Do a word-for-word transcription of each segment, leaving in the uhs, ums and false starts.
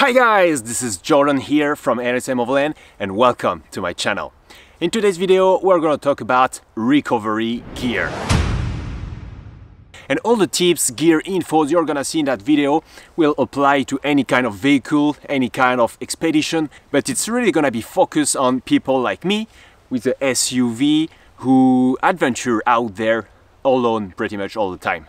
Hi guys, this is Jordan here from A L N S M Overland and welcome to my channel. In today's video we're going to talk about recovery gear. And all the tips, gear, infos you're gonna see in that video will apply to any kind of vehicle, any kind of expedition, but it's really gonna be focused on people like me with the S U V who adventure out there alone pretty much all the time.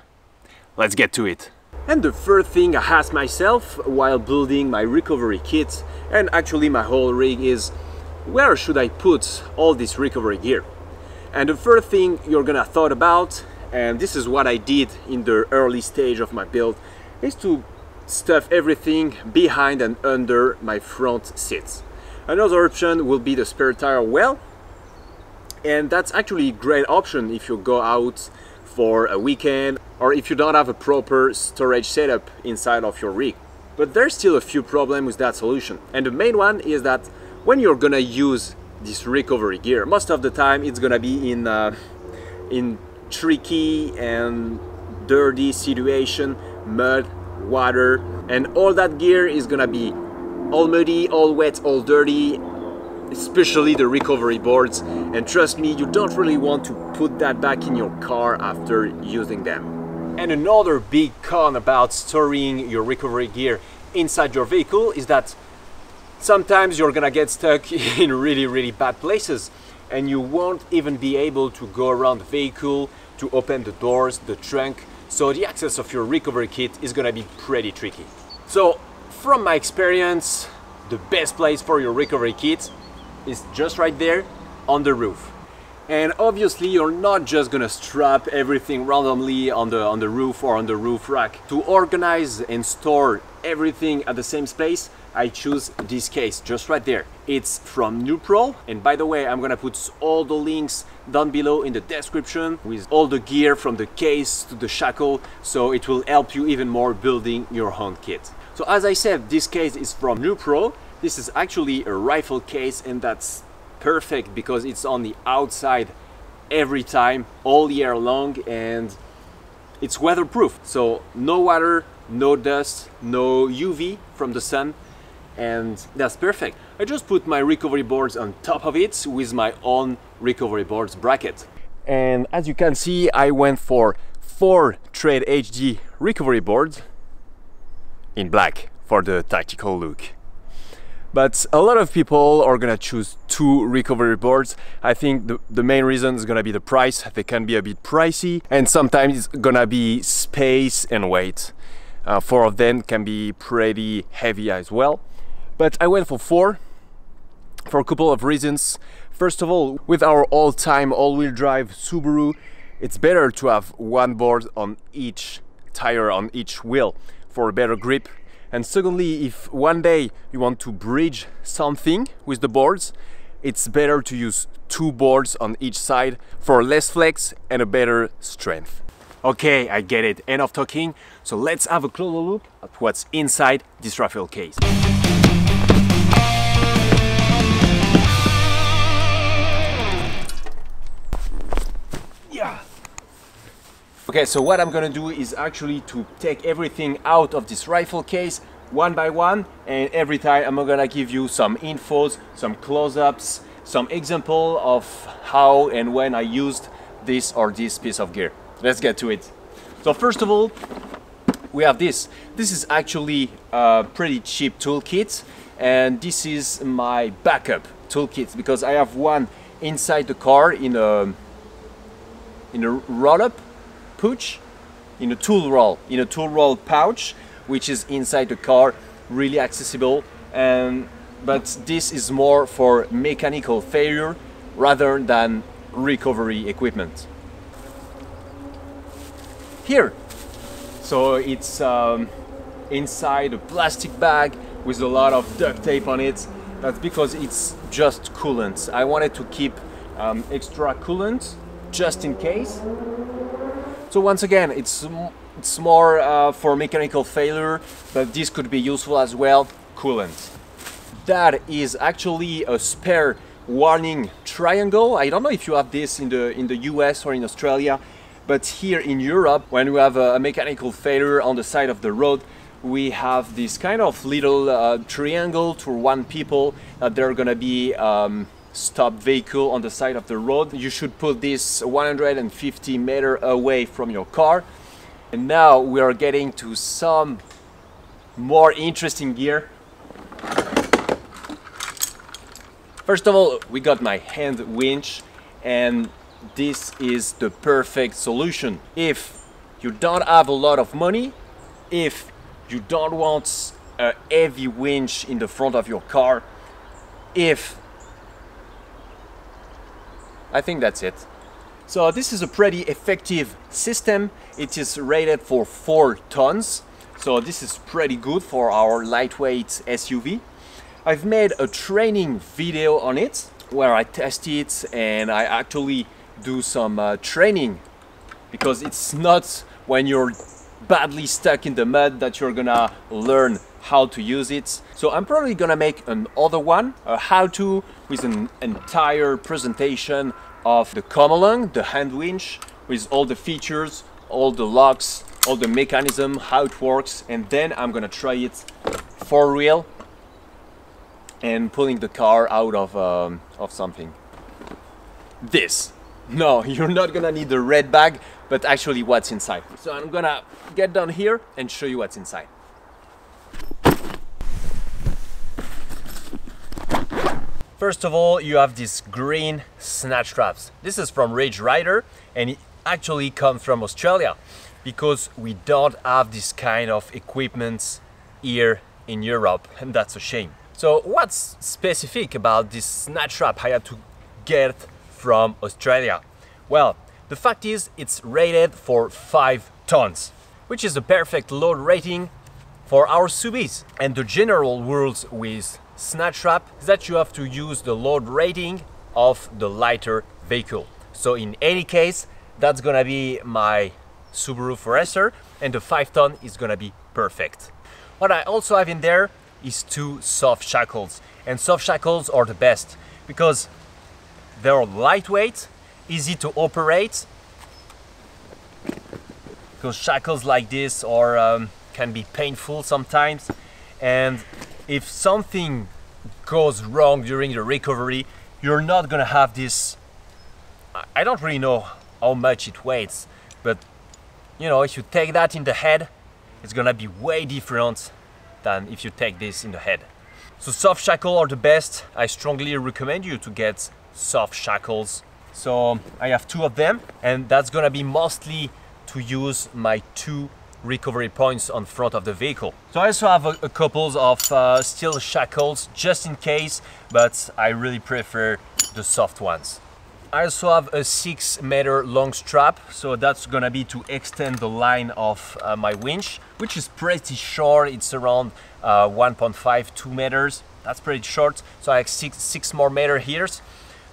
Let's get to it. And the first thing I asked myself while building my recovery kit and actually my whole rig is, where should I put all this recovery gear? And the first thing you're gonna thought about, and this is what I did in the early stage of my build, is to stuff everything behind and under my front seats. Another option will be the spare tire well, and that's actually a great option if you go out for a weekend or if you don't have a proper storage setup inside of your rig. But there's still a few problems with that solution, and the main one is that when you're gonna use this recovery gear, most of the time it's gonna be in uh, in tricky and dirty situation, mud, water, and all that gear is gonna be all muddy, all wet, all dirty, especially the recovery boards, and trust me, you don't really want to put that back in your car after using them. And another big con about storing your recovery gear inside your vehicle is that sometimes you're gonna get stuck in really really bad places and you won't even be able to go around the vehicle to open the doors, the trunk, so the access of your recovery kit is gonna be pretty tricky. So from my experience, the best place for your recovery kit is just right there on the roof. And obviously you're not just gonna strap everything randomly on the on the roof or on the roof rack. To organize and store everything at the same space, I choose this case just right there. It's from Newpro, and by the way, I'm gonna put all the links down below in the description with all the gear from the case to the shackle, so it will help you even more building your own kit. So as I said, this case is from Newpro. This is actually a rifle case, and that's perfect because it's on the outside every time, all year long, and it's weatherproof. So no water, no dust, no U V from the sun, and that's perfect. I just put my recovery boards on top of it with my own recovery boards bracket. And as you can see, I went for four TRED H D recovery boards in black for the tactical look. But a lot of people are gonna choose two recovery boards. I think the, the main reason is gonna be the price. They can be a bit pricey, and sometimes it's gonna be space and weight. Uh, four of them can be pretty heavy as well. But I went for four for a couple of reasons. First of all, with our all-time all-wheel drive Subaru, it's better to have one board on each tire, on each wheel, for a better grip. And secondly, if one day you want to bridge something with the boards, it's better to use two boards on each side for less flex and a better strength. Okay, I get it, enough talking, so let's have a closer look at what's inside this rifle case. Yeah. Okay, so what I'm gonna do is actually to take everything out of this rifle case one by one, and every time I'm gonna give you some infos, some close-ups, some example of how and when I used this or this piece of gear. Let's get to it. So first of all, we have this. This is actually a pretty cheap toolkit, and this is my backup toolkit because I have one inside the car in a, in a roll-up pouch, in a tool roll, in a tool roll pouch, which is inside the car, really accessible. And but this is more for mechanical failure rather than recovery equipment. Here, so it's um, inside a plastic bag with a lot of duct tape on it. That's because it's just coolant. I wanted to keep um, extra coolant just in case. So once again, it's, it's more uh, for mechanical failure, but this could be useful as well, coolant. That is actually a spare warning triangle. I don't know if you have this in the, in the U S or in Australia, but here in Europe, when we have a, a mechanical failure on the side of the road, we have this kind of little uh, triangle to warn people that there are gonna be um, stop vehicle on the side of the road. You should put this one hundred fifty meter away from your car. And now we are getting to some more interesting gear. First of all, we got my hand winch, and this is the perfect solution. If you don't have a lot of money, if you don't want a heavy winch in the front of your car, if... I think that's it. So this is a pretty effective system. It is rated for four tons. So this is pretty good for our lightweight S U V. I've made a training video on it where I test it and I actually do some uh, training, because it's not when you're badly stuck in the mud that you're gonna learn how to use it. So I'm probably gonna make another one, a how-to with an entire presentation of the come along, the hand winch, with all the features, all the locks, all the mechanism, how it works, and then I'm gonna try it for real and pulling the car out of, um, of something. This. No, you're not gonna need the red bag, but actually what's inside. So I'm gonna get down here and show you what's inside. First of all, you have these green snatch straps. This is from Ridge Ryder, and it actually comes from Australia, because we don't have this kind of equipment here in Europe, and that's a shame. So what's specific about this snatch strap I had to get from Australia? Well, the fact is it's rated for five tons, which is a perfect load rating for our S U Vs. And the general rules with snatch strap is that you have to use the load rating of the lighter vehicle. So in any case, that's gonna be my Subaru Forester, and the five ton is gonna be perfect. What I also have in there is two soft shackles, and soft shackles are the best because they're lightweight, easy to operate, because shackles like this are um, can be painful sometimes, and if something goes wrong during the recovery, you're not gonna have this. I don't really know how much it weighs, but you know, if you take that in the head, it's gonna be way different than if you take this in the head. So soft shackles are the best. I strongly recommend you to get soft shackles. So I have two of them, and that's gonna be mostly to use my two recovery points on front of the vehicle. So I also have a, a couple of uh, steel shackles just in case, but I really prefer the soft ones. I also have a six meter long strap, so that's gonna be to extend the line of uh, my winch, which is pretty short. It's around uh, one point five, two meters. That's pretty short. So I have six, six more meter here.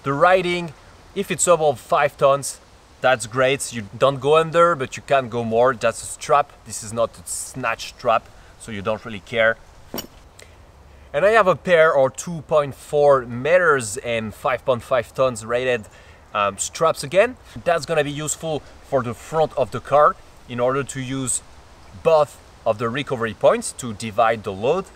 The riding, if it's above five tons, that's great. You don't go under, but you can go more. That's a strap. This is not a snatch strap, so you don't really care. And I have a pair of two point four meters and five point five tons rated um, straps again. That's gonna be useful for the front of the car in order to use both of the recovery points to divide the load.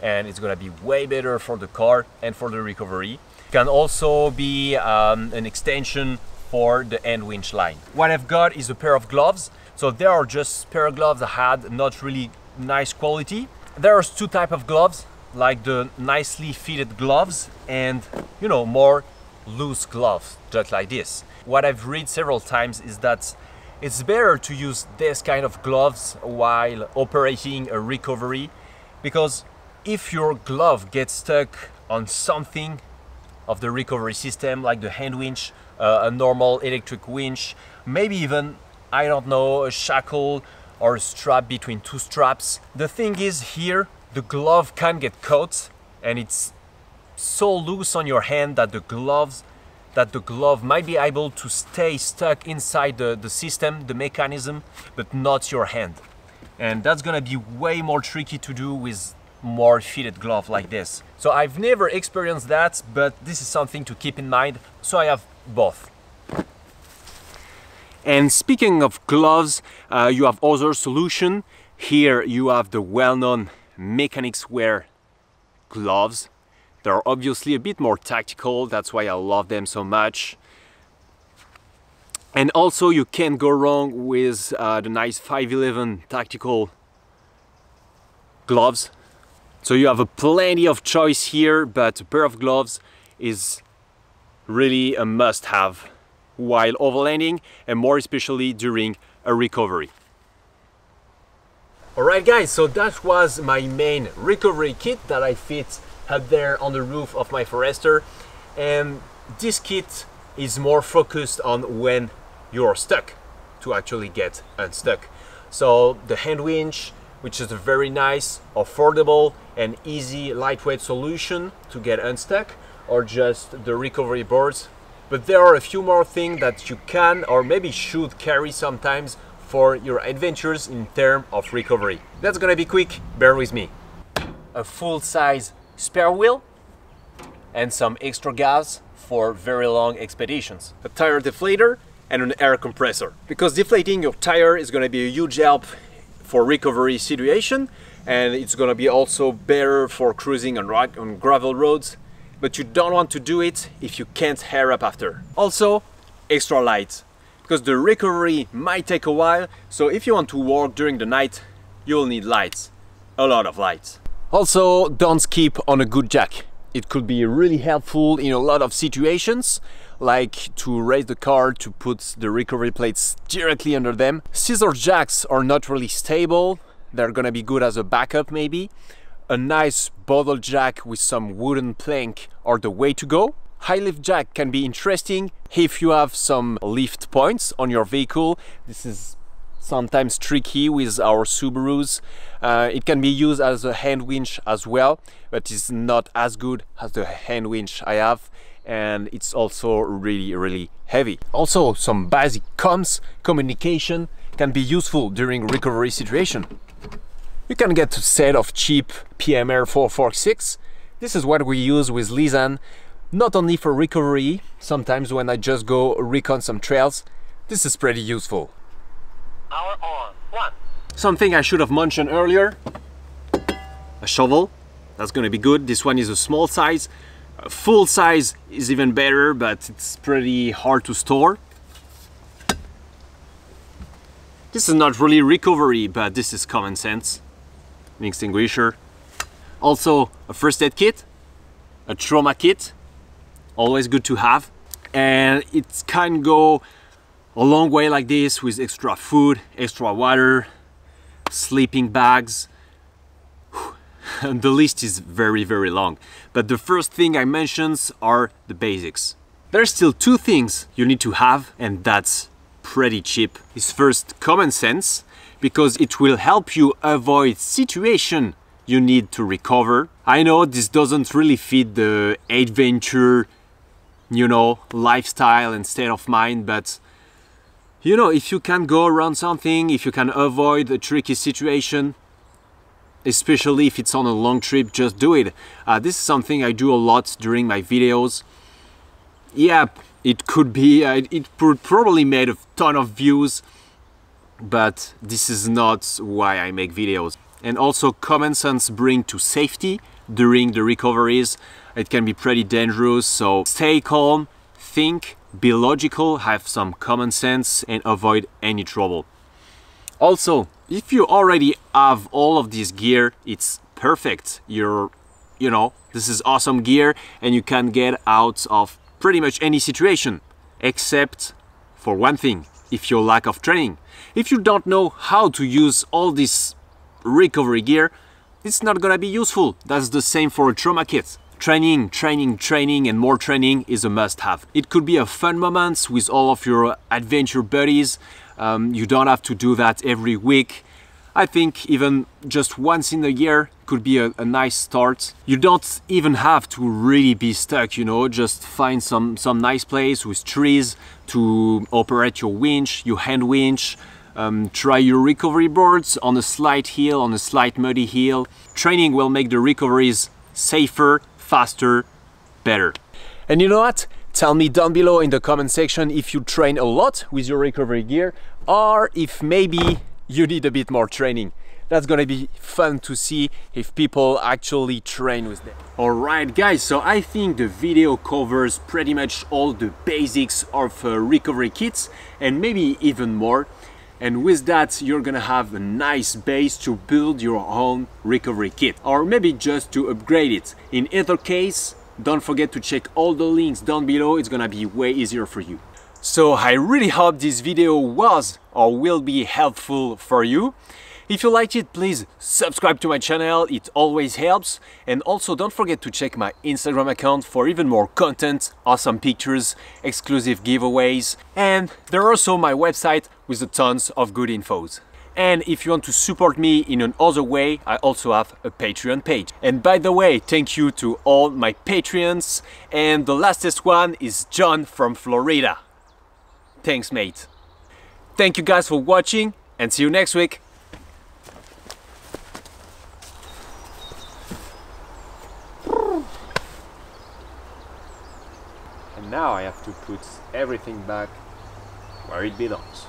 And it's gonna be way better for the car and for the recovery. Can also be um, an extension for the end winch line. What I've got is a pair of gloves. So there are just pair of gloves I had, not really nice quality. There are two types of gloves, like the nicely fitted gloves and, you know, more loose gloves, just like this. What I've read several times is that it's better to use this kind of gloves while operating a recovery, because if your glove gets stuck on something of the recovery system, like the hand winch, uh, a normal electric winch, maybe even, I don't know, a shackle or a strap between two straps. The thing is here, the glove can get caught, and it's so loose on your hand that the gloves, that the glove might be able to stay stuck inside the, the system, the mechanism, but not your hand. And that's gonna be way more tricky to do with more fitted glove like this. So I've never experienced that, but this is something to keep in mind. So I have both. And speaking of gloves, uh, you have other solution. Here you have the well-known Mechanix wear gloves. They're obviously a bit more tactical, that's why I love them so much. And also you can't go wrong with uh, the nice five eleven Tactical gloves. So you have a plenty of choice here, but a pair of gloves is really a must-have while overlanding, and more especially during a recovery. Alright guys, so that was my main recovery kit that I fit up there on the roof of my Forester, and this kit is more focused on when you're stuck to actually get unstuck. So the hand winch, which is a very nice, affordable and easy lightweight solution to get unstuck, or just the recovery boards. But there are a few more things that you can or maybe should carry sometimes for your adventures in terms of recovery. That's gonna be quick, bear with me. A full-size spare wheel and some extra gas for very long expeditions. A tire deflator and an air compressor, because deflating your tire is gonna be a huge help for recovery situation, and it's gonna be also better for cruising on, on gravel roads, but you don't want to do it if you can't hair up after. Also, extra light, because the recovery might take a while, so if you want to walk during the night, you'll need lights, a lot of lights. Also, don't skip on a good jack. It could be really helpful in a lot of situations, like to raise the car to put the recovery plates directly under them. Scissor jacks are not really stable, they're gonna be good as a backup maybe. A nice bottle jack with some wooden plank are the way to go. High lift jack can be interesting if you have some lift points on your vehicle. This is sometimes tricky with our Subarus. Uh, it can be used as a hand winch as well, but it's not as good as the hand winch I have, and it's also really really heavy. Also, some basic comms communication can be useful during recovery situation. You can get a set of cheap P M R four forty-six. This is what we use with Lizanne, not only for recovery, sometimes when I just go recon some trails. This is pretty useful. Power on. One. Something I should have mentioned earlier, a shovel, that's gonna be good. This one is a small size. A full size is even better, but it's pretty hard to store. This is not really recovery, but this is common sense. An extinguisher. Also a first aid kit, a trauma kit, always good to have. And it can go a long way like this, with extra food, extra water, sleeping bags. And the list is very, very long. But the first thing I mentioned are the basics. There's still two things you need to have, and that's pretty cheap. It's first common sense, because it will help you avoid situation you need to recover. I know this doesn't really fit the adventure, you know, lifestyle and state of mind, but you know, if you can go around something, if you can avoid a tricky situation, especially if it's on a long trip, just do it. Uh, this is something I do a lot during my videos. Yeah, it could be, uh, it probably made a ton of views, but this is not why I make videos. And also common sense bring to safety during the recoveries. It can be pretty dangerous, so stay calm, think, be logical, have some common sense, and avoid any trouble. Also, if you already have all of this gear, it's perfect. You're, you know, this is awesome gear, and you can get out of pretty much any situation, except for one thing, if you lack of training. If you don't know how to use all this recovery gear, it's not gonna be useful. That's the same for a trauma kit. Training, training, training, and more training is a must-have. It could be a fun moment with all of your adventure buddies. Um, you don't have to do that every week. I think even just once in a year could be a, a nice start. You don't even have to really be stuck, you know, just find some, some nice place with trees to operate your winch, your hand winch. Um, try your recovery boards on a slight hill, on a slight muddy hill. Training will make the recoveries safer, faster, better. And you know what? Tell me down below in the comment section if you train a lot with your recovery gear, or if maybe you need a bit more training. that's gonna be fun to see if people actually train with them. All right guys, so I think the video covers pretty much all the basics of uh, recovery kits, and maybe even more. And with that, you're gonna have a nice base to build your own recovery kit, or maybe just to upgrade it. In either case, don't forget to check all the links down below. It's gonna be way easier for you. So I really hope this video was or will be helpful for you. If you liked it, please subscribe to my channel, it always helps. And also don't forget to check my Instagram account for even more content, awesome pictures, exclusive giveaways, and there's also my website with a tons of good infos. And if you want to support me in another way, I also have a Patreon page. And by the way, thank you to all my Patreons, and the lastest one is John from Florida. Thanks mate. Thank you guys for watching, and see you next week. Now I have to put everything back where it belongs.